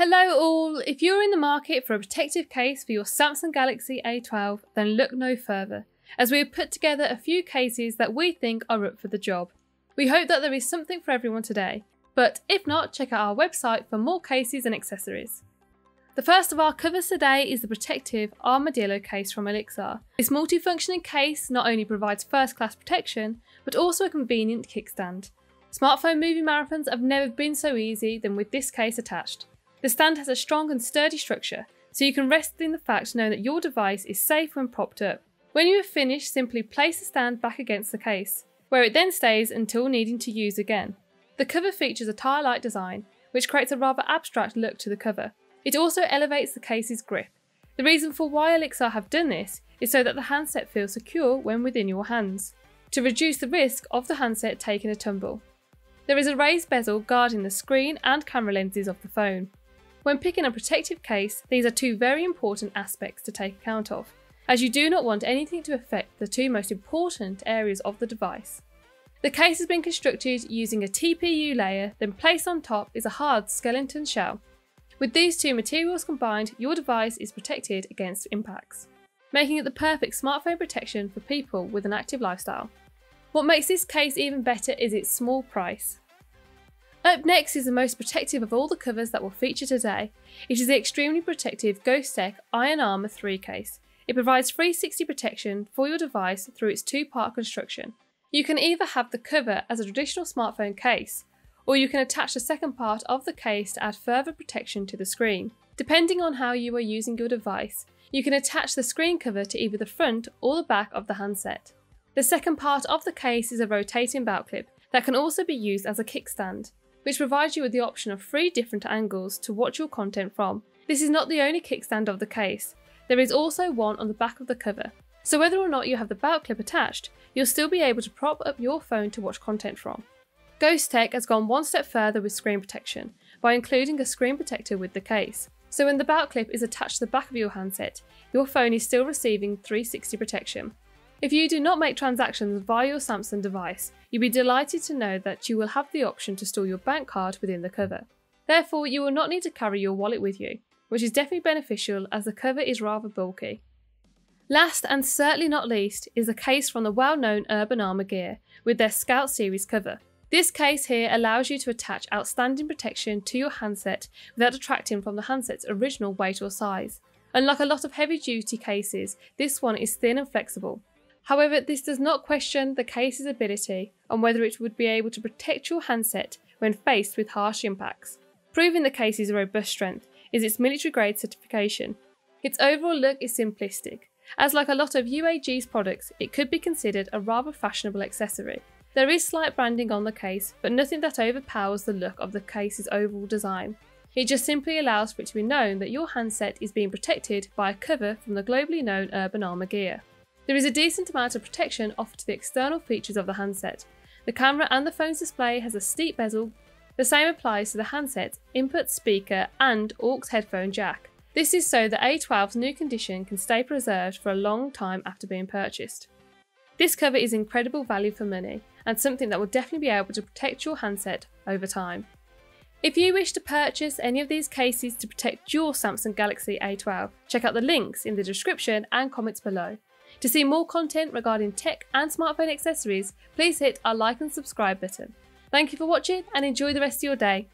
Hello all, if you're in the market for a protective case for your Samsung Galaxy A12, then look no further, as we have put together a few cases that we think are up for the job. We hope that there is something for everyone today, but if not, check out our website for more cases and accessories. The first of our covers today is the protective Armadillo case from Olixar. This multifunctioning case not only provides first-class protection, but also a convenient kickstand. Smartphone movie marathons have never been so easy than with this case attached. The stand has a strong and sturdy structure, so you can rest in the fact knowing that your device is safe when propped up. When you have finished, simply place the stand back against the case, where it then stays until needing to use again. The cover features a tire-like design, which creates a rather abstract look to the cover. It also elevates the case's grip. The reason for why Olixar have done this is so that the handset feels secure when within your hands, to reduce the risk of the handset taking a tumble. There is a raised bezel guarding the screen and camera lenses of the phone. When picking a protective case, these are two very important aspects to take account of, as you do not want anything to affect the two most important areas of the device. The case has been constructed using a TPU layer, then placed on top is a hard skeleton shell. With these two materials combined, your device is protected against impacts, making it the perfect smartphone protection for people with an active lifestyle. What makes this case even better is its small price. Up next is the most protective of all the covers that we'll feature today. It is the extremely protective Ghostek Iron Armor 3 case. It provides 360 protection for your device through its two-part construction. You can either have the cover as a traditional smartphone case, or you can attach the second part of the case to add further protection to the screen. Depending on how you are using your device, you can attach the screen cover to either the front or the back of the handset. The second part of the case is a rotating belt clip that can also be used as a kickstand, which provides you with the option of 3 different angles to watch your content from. This is not the only kickstand of the case, there is also one on the back of the cover. So whether or not you have the belt clip attached, you'll still be able to prop up your phone to watch content from. Ghostek has gone one step further with screen protection, by including a screen protector with the case. So when the belt clip is attached to the back of your handset, your phone is still receiving 360 protection. If you do not make transactions via your Samsung device, you'll be delighted to know that you will have the option to store your bank card within the cover. Therefore, you will not need to carry your wallet with you, which is definitely beneficial as the cover is rather bulky. Last and certainly not least is the case from the well-known Urban Armor Gear with their Scout series cover. This case here allows you to attach outstanding protection to your handset without detracting from the handset's original weight or size. Unlike a lot of heavy-duty cases, this one is thin and flexible. However, this does not question the case's ability and whether it would be able to protect your handset when faced with harsh impacts. Proving the case's robust strength is its military-grade certification. Its overall look is simplistic, as like a lot of UAG's products, it could be considered a rather fashionable accessory. There is slight branding on the case, but nothing that overpowers the look of the case's overall design. It just simply allows for it to be known that your handset is being protected by a cover from the globally known Urban Armor Gear. There is a decent amount of protection offered to the external features of the handset. The camera and the phone's display has a steep bezel. The same applies to the handset, input, speaker and aux headphone jack. This is so the A12's new condition can stay preserved for a long time after being purchased. This cover is incredible value for money and something that will definitely be able to protect your handset over time. If you wish to purchase any of these cases to protect your Samsung Galaxy A12, check out the links in the description and comments below. To see more content regarding tech and smartphone accessories, please hit our like and subscribe button. Thank you for watching and enjoy the rest of your day.